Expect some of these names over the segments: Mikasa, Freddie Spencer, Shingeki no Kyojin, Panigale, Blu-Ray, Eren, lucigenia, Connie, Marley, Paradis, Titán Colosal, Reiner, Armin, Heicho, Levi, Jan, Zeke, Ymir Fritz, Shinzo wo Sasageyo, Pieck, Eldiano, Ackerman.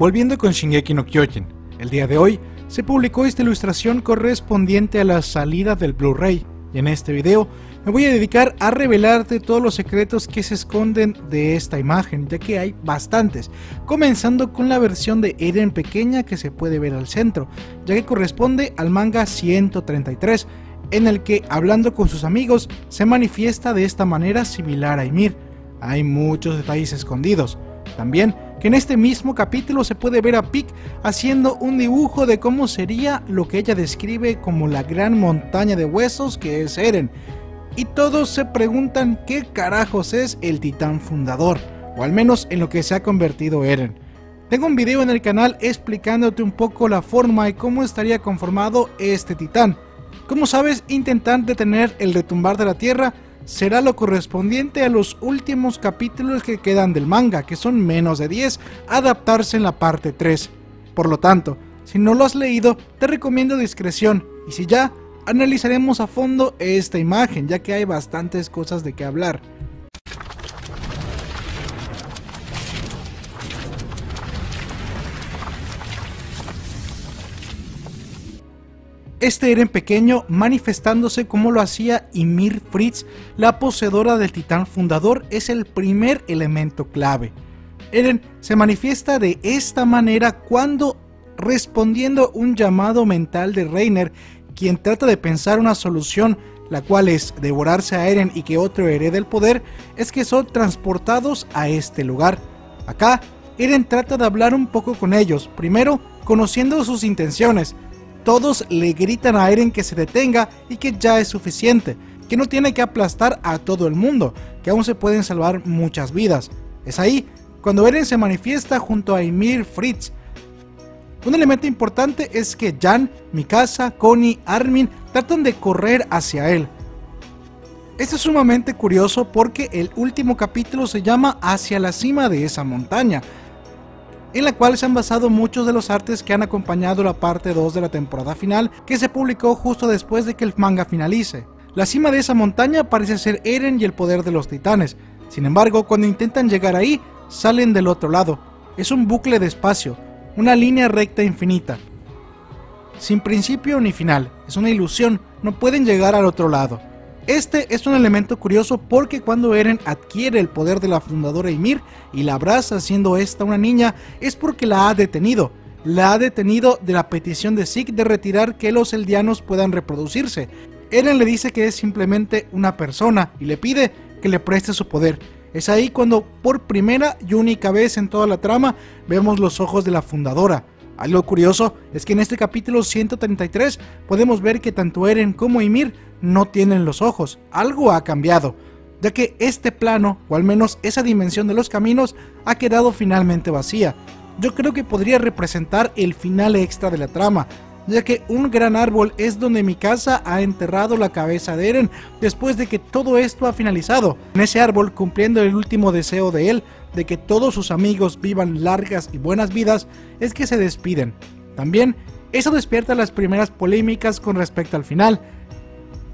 Volviendo con Shingeki no Kyojin, el día de hoy se publicó esta ilustración correspondiente a la salida del Blu-ray, y en este video me voy a dedicar a revelarte todos los secretos que se esconden de esta imagen, ya que hay bastantes, comenzando con la versión de Eren pequeña que se puede ver al centro, ya que corresponde al manga 133, en el que hablando con sus amigos se manifiesta de esta manera similar a Ymir. Hay muchos detalles escondidos, también que en este mismo capítulo se puede ver a Pieck haciendo un dibujo de cómo sería lo que ella describe como la gran montaña de huesos que es Eren, y todos se preguntan qué carajos es el titán fundador, o al menos en lo que se ha convertido Eren. Tengo un video en el canal explicándote un poco la forma y cómo estaría conformado este titán. Como sabes, intentar detener el retumbar de la tierra será lo correspondiente a los últimos capítulos que quedan del manga, que son menos de 10, a adaptarse en la parte 3. Por lo tanto, si no lo has leído, te recomiendo discreción, y si ya, analizaremos a fondo esta imagen, ya que hay bastantes cosas de qué hablar. Este Eren pequeño manifestándose como lo hacía Ymir Fritz, la poseedora del titán fundador, es el primer elemento clave. Eren se manifiesta de esta manera cuando respondiendo un llamado mental de Reiner, quien trata de pensar una solución, la cual es devorarse a Eren y que otro herede el poder, es que son transportados a este lugar. Acá, Eren trata de hablar un poco con ellos, primero conociendo sus intenciones. Todos le gritan a Eren que se detenga y que ya es suficiente, que no tiene que aplastar a todo el mundo, que aún se pueden salvar muchas vidas. Es ahí cuando Eren se manifiesta junto a Ymir Fritz. Un elemento importante es que Jan, Mikasa, Connie, Armin tratan de correr hacia él. Esto es sumamente curioso porque el último capítulo se llama Hacia la cima de esa montaña, en la cual se han basado muchos de los artes que han acompañado la parte 2 de la temporada final, que se publicó justo después de que el manga finalice. La cima de esa montaña parece ser Eren y el poder de los titanes, sin embargo cuando intentan llegar ahí, salen del otro lado. Es un bucle de espacio, una línea recta infinita, sin principio ni final, es una ilusión, no pueden llegar al otro lado. Este es un elemento curioso porque cuando Eren adquiere el poder de la fundadora Ymir y la abraza siendo esta una niña, es porque la ha detenido de la petición de Zeke de retirar que los Eldianos puedan reproducirse. Eren le dice que es simplemente una persona y le pide que le preste su poder. Es ahí cuando por primera y única vez en toda la trama vemos los ojos de la fundadora. Algo curioso es que en este capítulo 133 podemos ver que tanto Eren como Ymir no tienen los ojos, algo ha cambiado, ya que este plano, o al menos esa dimensión de los caminos, ha quedado finalmente vacía. Yo creo que podría representar el final extra de la trama, ya que un gran árbol es donde Mikasa ha enterrado la cabeza de Eren después de que todo esto ha finalizado, en ese árbol cumpliendo el último deseo de él, de que todos sus amigos vivan largas y buenas vidas, es que se despiden. También, eso despierta las primeras polémicas con respecto al final,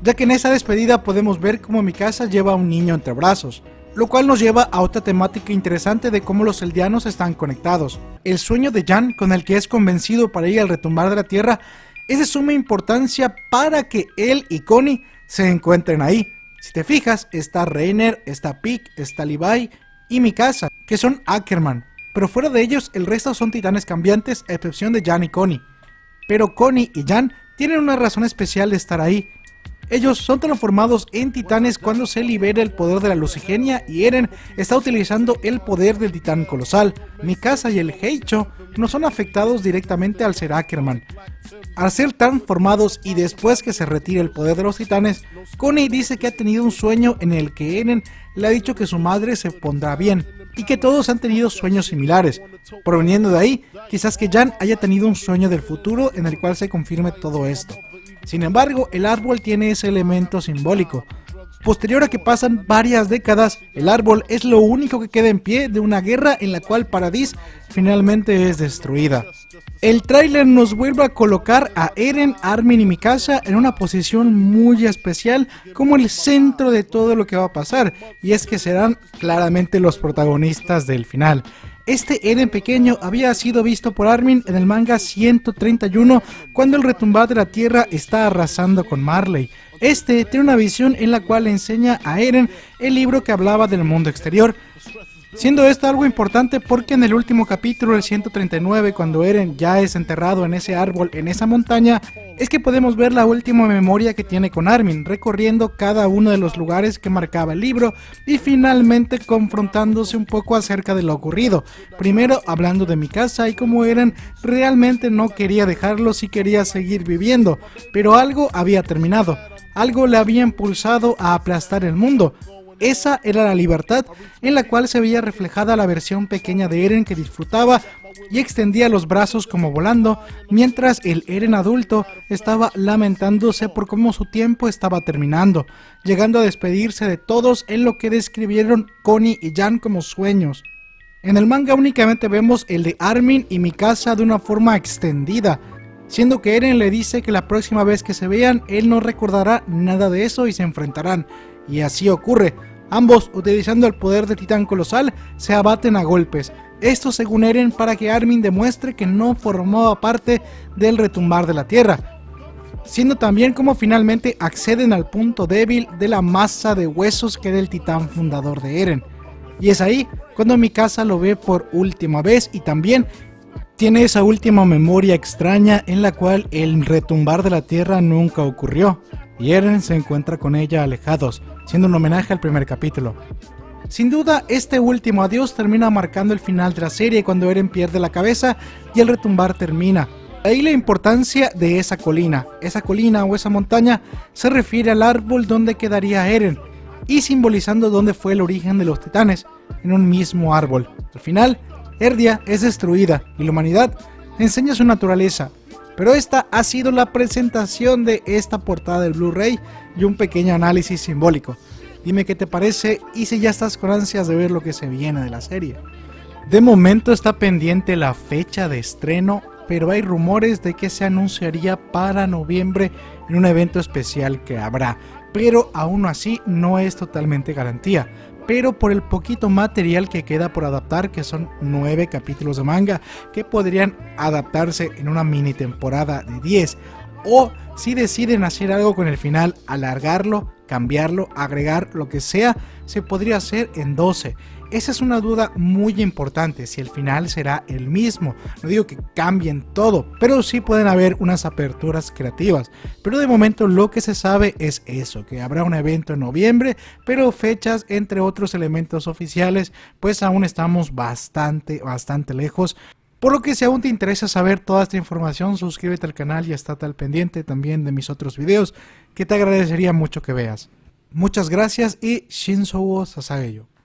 ya que en esa despedida podemos ver cómo Mikasa lleva a un niño entre brazos, lo cual nos lleva a otra temática interesante de cómo los Eldianos están conectados. El sueño de Jan, con el que es convencido para ir al retumbar de la tierra, es de suma importancia para que él y Connie se encuentren ahí. Si te fijas, está Reiner, está Pieck, está Levi y Mikasa, que son Ackerman, pero fuera de ellos el resto son titanes cambiantes a excepción de Jan y Connie. Pero Connie y Jan tienen una razón especial de estar ahí. Ellos son transformados en titanes cuando se libera el poder de la lucigenia y Eren está utilizando el poder del titán colosal. Mikasa y el Heicho no son afectados directamente al ser Ackerman. Al ser transformados y después que se retire el poder de los titanes, Connie dice que ha tenido un sueño en el que Eren le ha dicho que su madre se pondrá bien y que todos han tenido sueños similares. Proveniendo de ahí, quizás que Jan haya tenido un sueño del futuro en el cual se confirme todo esto. Sin embargo, el árbol tiene ese elemento simbólico. Posterior a que pasan varias décadas, el árbol es lo único que queda en pie de una guerra en la cual Paradis finalmente es destruida. El tráiler nos vuelve a colocar a Eren, Armin y Mikasa en una posición muy especial como el centro de todo lo que va a pasar, y es que serán claramente los protagonistas del final. Este Eren pequeño había sido visto por Armin en el manga 131 cuando el retumbar de la tierra está arrasando con Marley. Este tiene una visión en la cual le enseña a Eren el libro que hablaba del mundo exterior. Siendo esto algo importante porque en el último capítulo, el 139, cuando Eren ya es enterrado en ese árbol, en esa montaña, es que podemos ver la última memoria que tiene con Armin, recorriendo cada uno de los lugares que marcaba el libro y finalmente confrontándose un poco acerca de lo ocurrido. Primero hablando de Mikasa y cómo Eren realmente no quería dejarlo, si quería seguir viviendo, pero algo había terminado, algo le había impulsado a aplastar el mundo. Esa era la libertad en la cual se veía reflejada la versión pequeña de Eren que disfrutaba y extendía los brazos como volando, mientras el Eren adulto estaba lamentándose por cómo su tiempo estaba terminando, llegando a despedirse de todos en lo que describieron Connie y Jan como sueños. En el manga únicamente vemos el de Armin y Mikasa de una forma extendida, siendo que Eren le dice que la próxima vez que se vean él no recordará nada de eso y se enfrentarán. Y así ocurre, ambos utilizando el poder de Titán Colosal se abaten a golpes, esto según Eren para que Armin demuestre que no formaba parte del retumbar de la tierra, siendo también como finalmente acceden al punto débil de la masa de huesos que era el Titán fundador de Eren. Y es ahí cuando Mikasa lo ve por última vez y también tiene esa última memoria extraña en la cual el retumbar de la tierra nunca ocurrió. Y Eren se encuentra con ella alejados, siendo un homenaje al primer capítulo. Sin duda, este último adiós termina marcando el final de la serie cuando Eren pierde la cabeza y el retumbar termina. Ahí la importancia de esa colina o esa montaña se refiere al árbol donde quedaría Eren y simbolizando dónde fue el origen de los titanes, en un mismo árbol. Al final, Erdia es destruida y la humanidad enseña su naturaleza. Pero esta ha sido la presentación de esta portada del Blu-ray y un pequeño análisis simbólico. Dime qué te parece y si ya estás con ansias de ver lo que se viene de la serie. De momento está pendiente la fecha de estreno, pero hay rumores de que se anunciaría para noviembre en un evento especial que habrá. Pero aún así no es totalmente garantía. Pero por el poquito material que queda por adaptar, que son 9 capítulos de manga, que podrían adaptarse en una mini temporada de 10, o si deciden hacer algo con el final, alargarlo, cambiarlo, agregar lo que sea, se podría hacer en 12. Esa es una duda muy importante, si el final será el mismo. No digo que cambien todo, pero sí pueden haber unas aperturas creativas. Pero de momento lo que se sabe es eso, que habrá un evento en noviembre, pero fechas entre otros elementos oficiales, pues aún estamos bastante lejos. Por lo que si aún te interesa saber toda esta información, suscríbete al canal y estate al pendiente también de mis otros videos, que te agradecería mucho que veas. Muchas gracias y Shinzo wo Sasageyo.